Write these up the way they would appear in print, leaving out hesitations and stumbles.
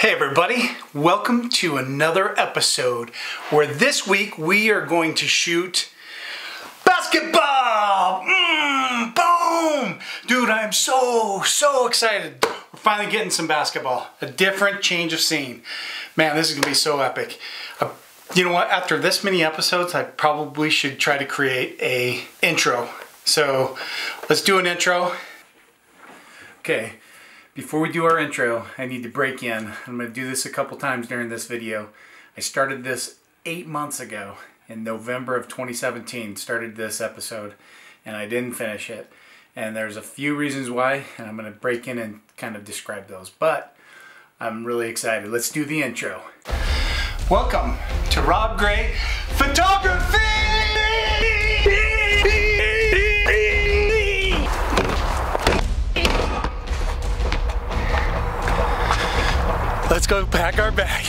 Hey everybody, welcome to another episode where this week we are going to shoot basketball! Boom! Dude, I am so excited. We're finally getting some basketball. A different change of scene. Man, this is going to be so epic. You know what, after this many episodes, I probably should try to create an intro. So, let's do an intro. Okay. Before we do our intro, I need to break in. I'm going to do this a couple times during this video. I started this 8 months ago in November of 2017, started this episode, and I didn't finish it. And there's a few reasons why, and I'm going to break in and kind of describe those. But I'm really excited. Let's do the intro. Welcome to Rob Gray Photography! Let's go pack our bag.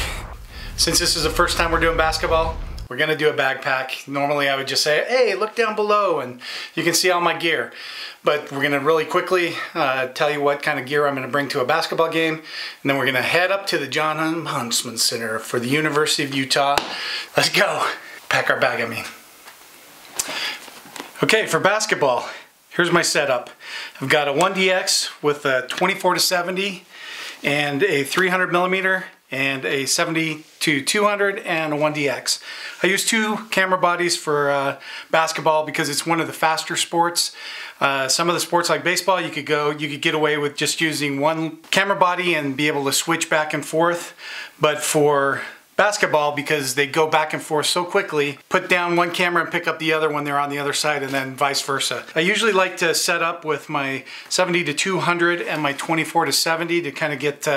Since this is the first time we're doing basketball, we're gonna do a bag pack. Normally I would just say, hey, look down below and you can see all my gear. But we're gonna really quickly tell you what kind of gear I'm gonna bring to a basketball game. And then we're gonna head up to the Jon Huntsman Center for the University of Utah. Let's go. Pack our bag, I mean. Okay, for basketball, here's my setup. I've got a 1DX with a 24-70. And a 300mm and a 70-200 and a 1DX. I use two camera bodies for basketball because it's one of the faster sports. Some of the sports like baseball, you could get away with just using one camera body and be able to switch back and forth. But for basketball, because they go back and forth so quickly, put down one camera and pick up the other when they're on the other side, and then vice versa. I usually like to set up with my 70-200 and my 24-70 to kind of get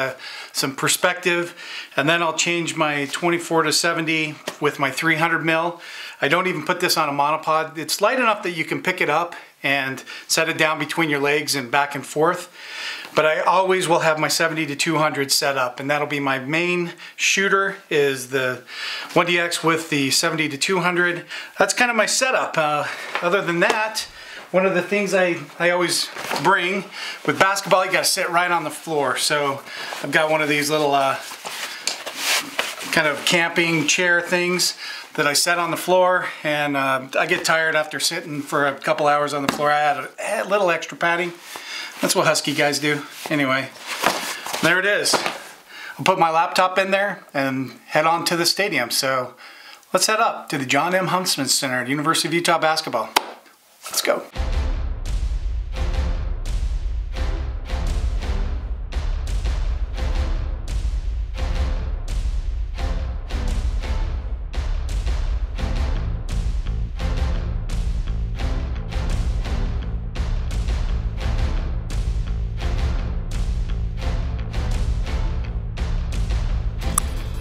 some perspective, and then I'll change my 24-70 with my 300mm. I don't even put this on a monopod. It's light enough that you can pick it up and set it down between your legs and back and forth. But I always will have my 70-200 set up, and that'll be my main shooter, is the 1DX with the 70-200. That's kind of my setup. Other than that, one of the things I always bring with basketball, you gotta sit right on the floor. So I've got one of these little kind of camping chair things that I set on the floor, and I get tired after sitting for a couple hours on the floor. I add a little extra padding. That's what Husky guys do. Anyway, there it is. I'll put my laptop in there and head on to the stadium. So let's head up to the Jon M. Huntsman Center at University of Utah basketball. Let's go.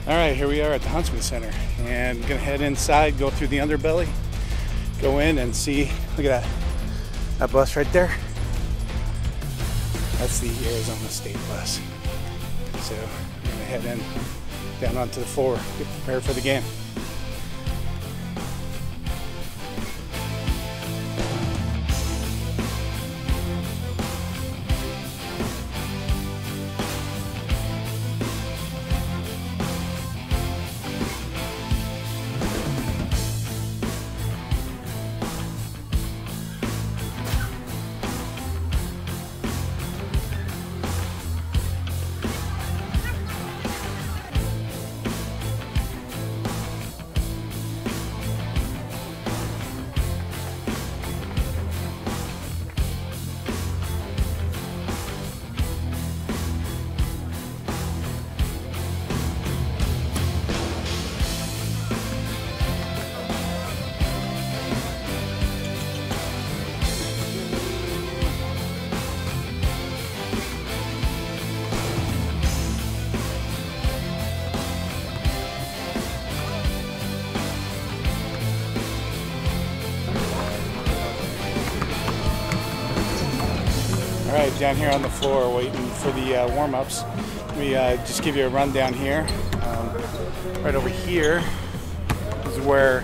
All right, here we are at the Huntsman Center, and I'm gonna head inside, go through the underbelly, go in and see, look at that bus right there. That's the Arizona State bus. So I'm gonna head in, down onto the floor, get prepared for the game. Down here on the floor waiting for the warm-ups. Let me just give you a rundown here. Right over here is where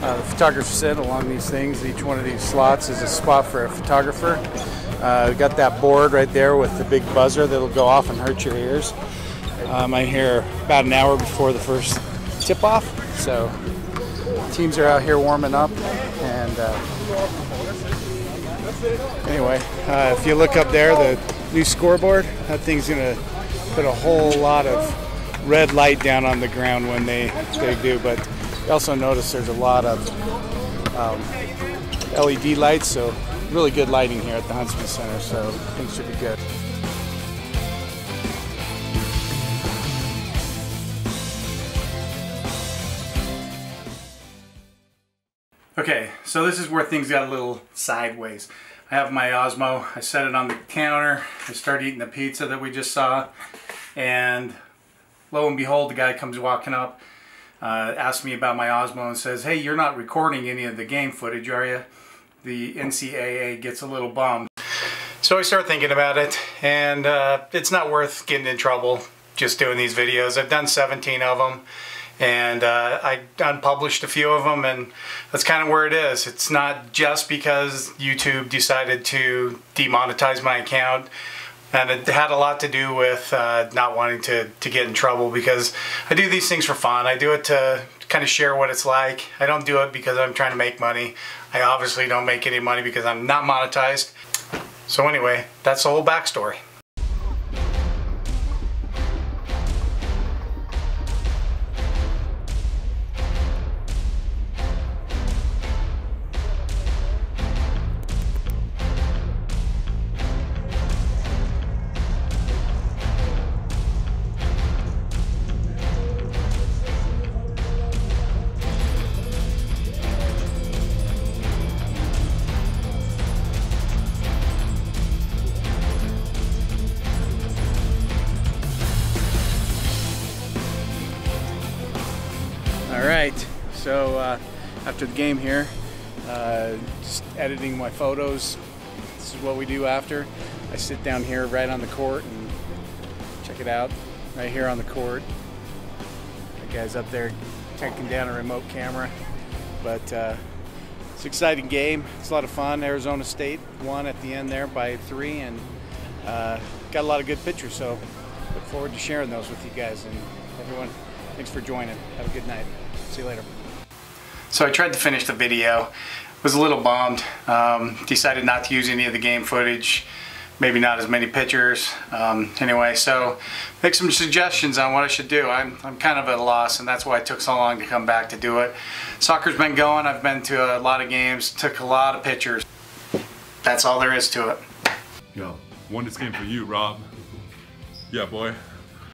the photographers sit along these things. Each one of these slots is a spot for a photographer. We've got that board right there with the big buzzer that'll go off and hurt your ears. I'm here about an hour before the first tip-off, so teams are out here warming up. And anyway, if you look up there, the new scoreboard, that thing's going to put a whole lot of red light down on the ground when they do. But you also notice there's a lot of LED lights, so really good lighting here at the Huntsman Center, so things should be good. Okay, so this is where things got a little sideways. I have my Osmo, I set it on the counter, I start eating the pizza that we just saw, and lo and behold, the guy comes walking up, asks me about my Osmo and says, "Hey, you're not recording any of the game footage, are you?" The NCAA gets a little bummed. So I start thinking about it, and it's not worth getting in trouble just doing these videos. I've done 17 of them. And I unpublished a few of them, and that's kind of where it is. It's not just because YouTube decided to demonetize my account, and it had a lot to do with not wanting to get in trouble, because I do these things for fun. I do it to kind of share what it's like. I don't do it because I'm trying to make money. I obviously don't make any money because I'm not monetized. So anyway, that's the whole backstory. Alright, so after the game here, just editing my photos. This is what we do after. I sit down here right on the court and check it out. Right here on the court. That guy's up there taking down a remote camera. But it's an exciting game. It's a lot of fun. Arizona State won at the end there by 3, and got a lot of good pictures. So look forward to sharing those with you guys and everyone. Thanks for joining. Have a good night. See you later. So I tried to finish the video. Was a little bummed. Decided not to use any of the game footage. Maybe not as many pictures. Anyway, so make some suggestions on what I should do. I'm kind of at a loss, and that's why it took so long to come back to do it. Soccer's been going. I've been to a lot of games. Took a lot of pictures. That's all there is to it. Yo, 1DX game for you, Rob. Yeah, boy.